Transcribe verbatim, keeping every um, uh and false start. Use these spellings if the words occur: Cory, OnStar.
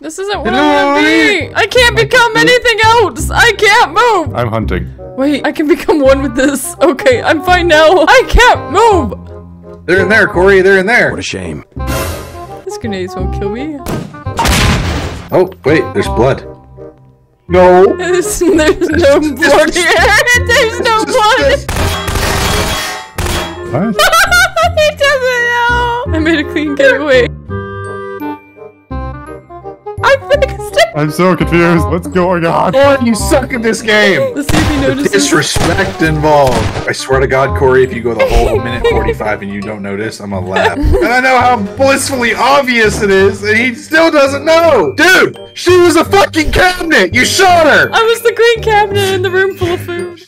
This isn't what I want to be! I can't become anything else! I can't move! I'm hunting. Wait, I can become one with this. Okay, I'm fine now. I can't move! They're in there, Cory. They're in there. What a shame. These grenades won't kill me. Oh, wait. There's blood. No. There's, there's no blood here. There's no blood. What? He doesn't know. I made a clean getaway. I'm so confused. What's going on? Boy, you suck at this game. Let's see if he notices. The disrespect involved. I swear to God, Cory, if you go the whole minute forty-five and you don't notice, I'm gonna laugh. And I know how blissfully obvious it is, and he still doesn't know. Dude, she was a fucking cabinet. You shot her. I was the green cabinet in the room full of food.